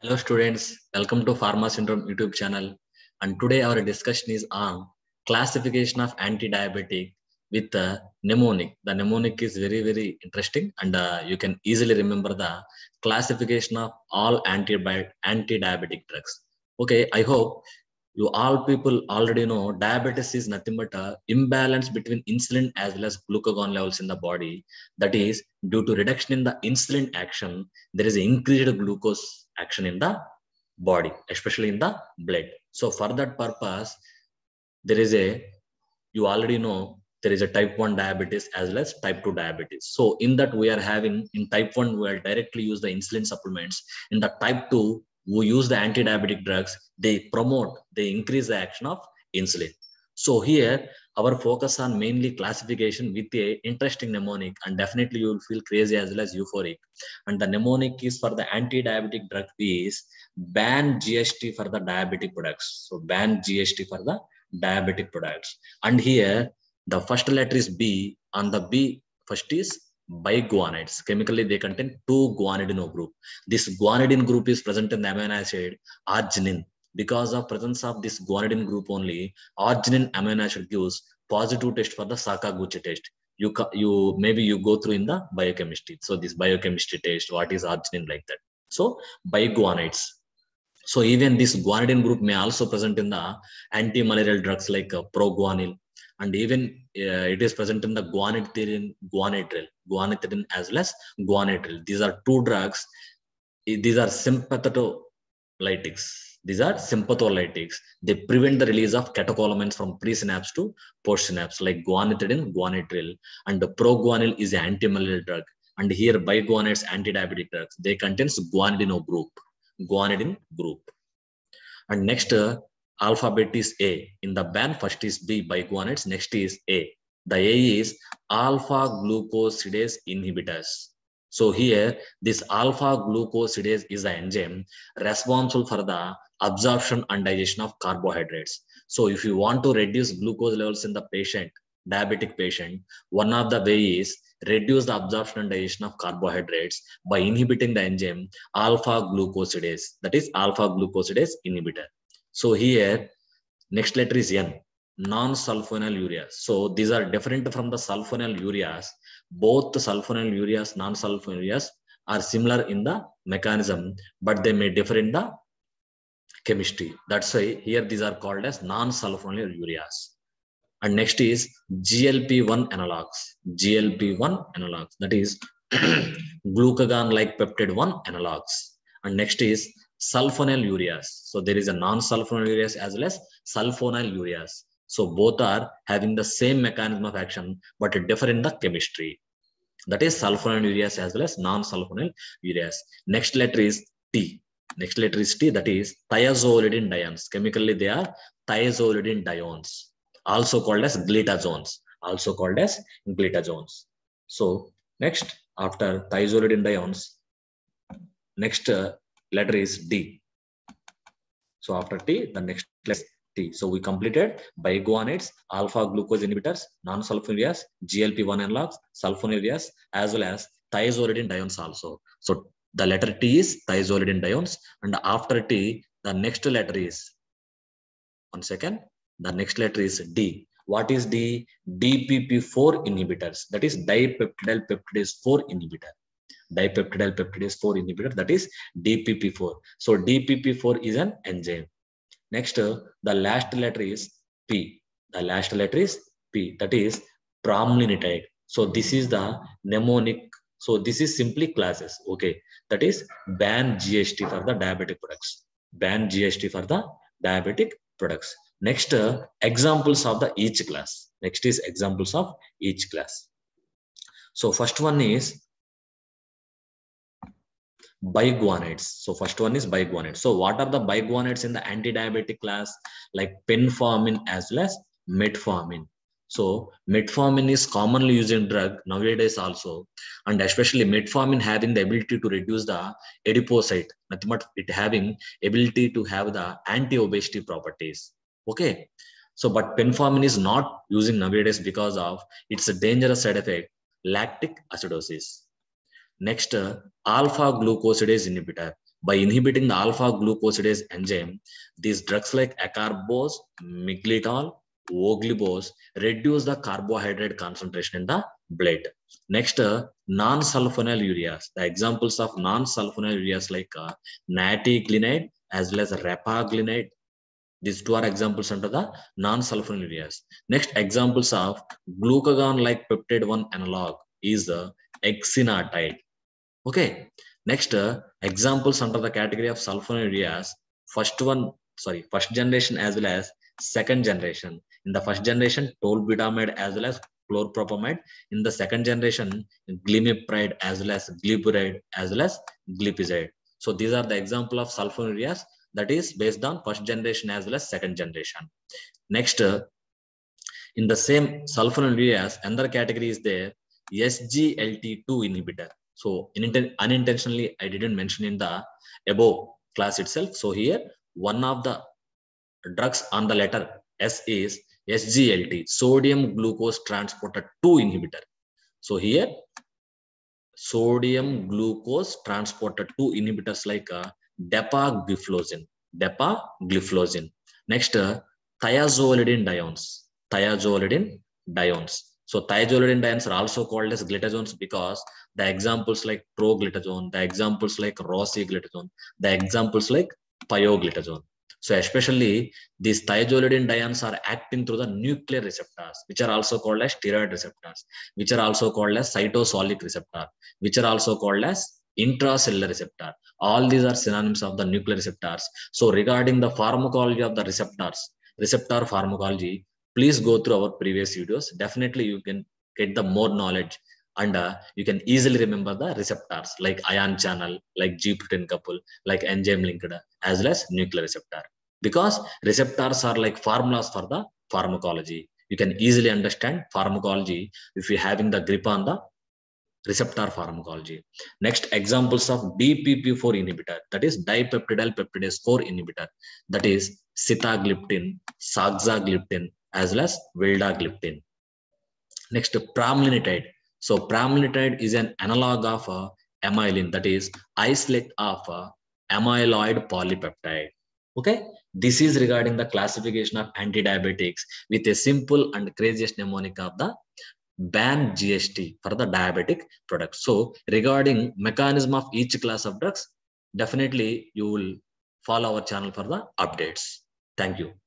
Hello students, welcome to Pharma Syndrome YouTube channel, and today our discussion is on classification of anti-diabetic with mnemonic. The mnemonic is very interesting, and you can easily remember the classification of all anti-diabetic drugs. Okay, I hope you all people already know diabetes is nothing but an imbalance between insulin as well as glucagon levels in the body. That is, due to reduction in the insulin action, there is increased glucose action in the body, especially in the blood. So for that purpose, there is a, you already know, there is a type 1 diabetes as well as type 2 diabetes. So in that we are having, in type 1, we will directly use the insulin supplements. In the type 2, who use the anti-diabetic drugs, they increase the action of insulin. So here, our focus on mainly classification with a interesting mnemonic, and definitely you will feel crazy as well as euphoric. And the mnemonic is for the anti-diabetic drug is ban GST for the diabetic products. So ban GST for the diabetic products. And here, the first letter is B, and the B first is biguanides. Chemically, they contain two guanidino group. This guanidine group is present in the amino acid arginine. Because of presence of this guanidine group only, arginine amino acid gives positive test for the Sakaguchi test. Maybe you go through in the biochemistry. So this biochemistry test, what is arginine, like that. So biguanides. So even this guanidine group may also present in the anti-malarial drugs like proguanil. And even it is present in the guanethidine as well as guanitril. These are two drugs. These are sympatholytics. They prevent the release of catecholamines from presynapse to postsynapse, like guanethidine, guanitril. And the proguanil is an anti-malarial drug. And here, biguanides, anti-diabetic drugs, they contain guanidino group, guanidine group. And next, alphabet is A. In the ban, first is B, biguanides, next is A. The A is alpha-glucosidase inhibitors. So here, this alpha-glucosidase is the enzyme responsible for the absorption and digestion of carbohydrates. So if you want to reduce glucose levels in the patient, diabetic patient, one of the way is reduce the absorption and digestion of carbohydrates by inhibiting the enzyme alpha-glucosidase. That is alpha-glucosidase inhibitor. So here, next letter is N, non-sulfonylurea. So these are different from the sulfonylureas. Both the sulfonylureas, non-sulfonylureas are similar in the mechanism, but they may differ in the chemistry. That's why here these are called as non-sulfonylureas. And next is GLP-1 analogs. GLP-1 analogs, that is glucagon-like peptide 1 analogs. And next is sulfonylureas. So there is a non-sulfonylureas as well as sulfonylureas. So both are having the same mechanism of action, but differ in the chemistry. That is sulfonylureas as well as non-sulfonylureas. Next letter is T. Next letter is T, that is thiazolidine dienes. Chemically, they are thiazolidine dienes, also called as glitazones. So next, after thiazolidine dienes, next letter is D. So after T, the next letter is T. So we completed biguanides, alpha glucose inhibitors, non-sulfonylureas, GLP-1 analogs, sulfonylureas, as well as thiazolidine dienes also. So the letter T is thiazolidine dienes, and after T, the next letter is, the next letter is D. What is D? DPP4 inhibitors, that is dipeptidyl peptidase 4 inhibitor. Dipeptidyl peptidase 4 inhibitor, that is DPP4. So DPP4 is an enzyme. Next, the last letter is P. That is pramlintide. So this is the mnemonic. So this is simply classes. Okay. That is ban GST for the diabetic products. Ban GST for the diabetic products. Next, examples of the each class. So first one is biguanides. So what are the biguanides in the anti-diabetic class? Like phenformin as well as metformin. So metformin is commonly used in drug nowadays also, and especially metformin having the ability to reduce the adipocyte, nothing but it having ability to have the anti-obesity properties. Okay, so but phenformin is not using nowadays because of its a dangerous side effect, lactic acidosis. Next, alpha glucosidase inhibitor. By inhibiting the alpha-glucosidase enzyme, these drugs like acarbose, miglitol, voglibose reduce the carbohydrate concentration in the blood. Next, non-sulfonylureas. The examples of non-sulfonylureas like nateglinide as well as repaglinide. These two are examples under the non-sulfonylureas. Next, examples of glucagon-like peptide-1 analog is the exenatide. Okay. Next, examples under the category of sulfonylureas, first generation as well as second generation. In the first generation, tolbutamide as well as chlorpropamide. In the second generation, glimepiride as well as gliburide as well as glipizide. So these are the example of sulfonylureas that is based on first generation as well as second generation. Next, in the same sulfonylureas, another category is there, SGLT2 inhibitor. So unintentionally, I didn't mention in the above class itself. So here, one of the drugs on the letter S is SGLT, sodium glucose transporter 2 inhibitor. So here, sodium glucose transporter 2 inhibitors like dapagliflozin. Next, thiazolidine diones. So thiazolidine diones are also called as glitazones because the examples like proguanil, the examples like rosiglitazone, the examples like pioglitazone. So especially these thiazolidine diones are acting through the nuclear receptors, which are also called as steroid receptors, which are also called as cytosolic receptor, which are also called as intracellular receptor. All these are synonyms of the nuclear receptors. So regarding the pharmacology of the receptors, receptor pharmacology, please go through our previous videos. Definitely you can get the more knowledge and you can easily remember the receptors like ion channel, like G-protein couple, like enzyme linked, as well as nuclear receptor. Because receptors are like formulas for the pharmacology. You can easily understand pharmacology if you're having the grip on the receptor pharmacology. Next, examples of DPP4 inhibitor, that is dipeptidyl peptidase 4 inhibitor, that is sitagliptin, saxagliptin, as well as vildagliptin. Next, pramlintide. So pramlintide is an analog of amylin, that is isolate of amyloid polypeptide. Okay, this is regarding the classification of anti-diabetics with a simple and craziest mnemonic of the ban GST for the diabetic products. So regarding mechanism of each class of drugs, definitely you will follow our channel for the updates. Thank you.